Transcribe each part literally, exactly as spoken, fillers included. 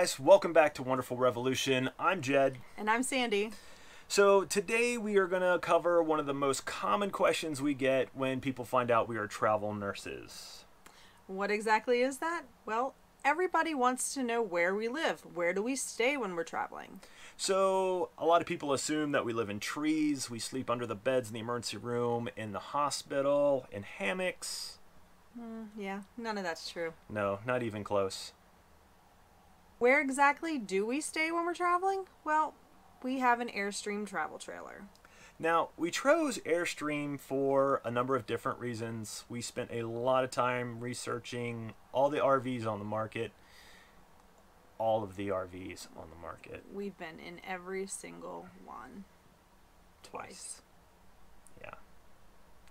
guys, welcome back to Wanderful Revolution. I'm Jed. And I'm Sandy. So today we are going to cover one of the most common questions we get when people find out we are travel nurses. What exactly is that? Well, everybody wants to know where we live. Where do we stay when we're traveling? So a lot of people assume that we live in trees, we sleep under the beds in the emergency room, in the hospital, in hammocks. Mm, yeah, none of that's true. No, not even close. Where exactly do we stay when we're traveling? Well, we have an Airstream travel trailer. Now, we chose Airstream for a number of different reasons. We spent a lot of time researching all the R Vs on the market. All of the R Vs on the market. We've been in every single one. Twice. Yeah.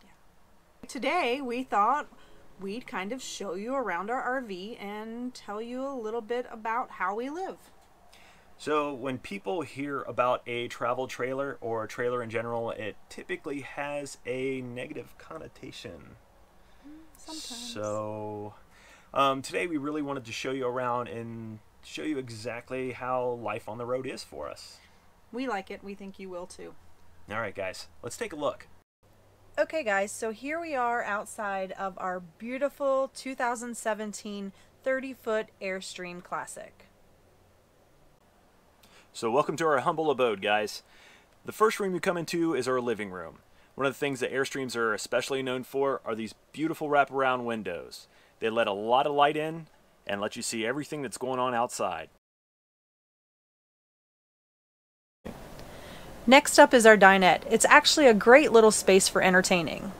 Yeah. Today, we thought we'd kind of show you around our R V and tell you a little bit about how we live. So when people hear about a travel trailer or a trailer in general, it typically has a negative connotation. Sometimes. So um, today we really wanted to show you around and show you exactly how life on the road is for us. We like it. We think you will too. All right, guys, let's take a look. Okay guys, so here we are outside of our beautiful two thousand seventeen thirty foot Airstream Classic. So welcome to our humble abode, guys. The first room you come into is our living room. One of the things that Airstreams are especially known for are these beautiful wraparound windows. They let a lot of light in and let you see everything that's going on outside. Next up is our dinette. It's actually a great little space for entertaining.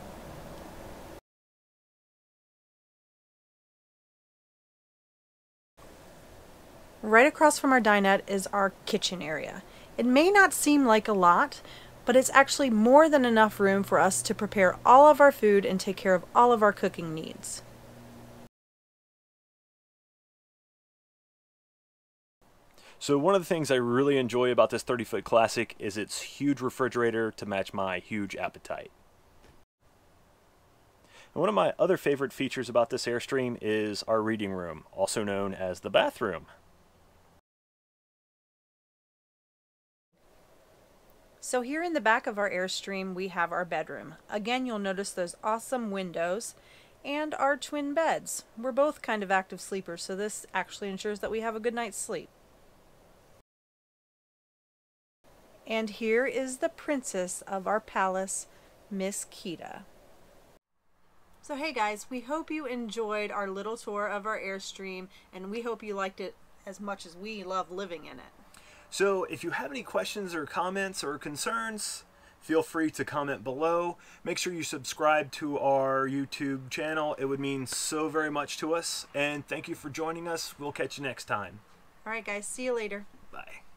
Right across from our dinette is our kitchen area. It may not seem like a lot, but it's actually more than enough room for us to prepare all of our food and take care of all of our cooking needs. So one of the things I really enjoy about this thirty foot Classic is its huge refrigerator to match my huge appetite. And one of my other favorite features about this Airstream is our reading room, also known as the bathroom. So here in the back of our Airstream, we have our bedroom. Again, you'll notice those awesome windows and our twin beds. We're both kind of active sleepers, so this actually ensures that we have a good night's sleep. And here is the princess of our palace, Miss Kita. So hey guys, we hope you enjoyed our little tour of our Airstream, and we hope you liked it as much as we love living in it. So if you have any questions or comments or concerns, feel free to comment below. Make sure you subscribe to our YouTube channel. It would mean so very much to us. And thank you for joining us. We'll catch you next time. All right guys, see you later. Bye.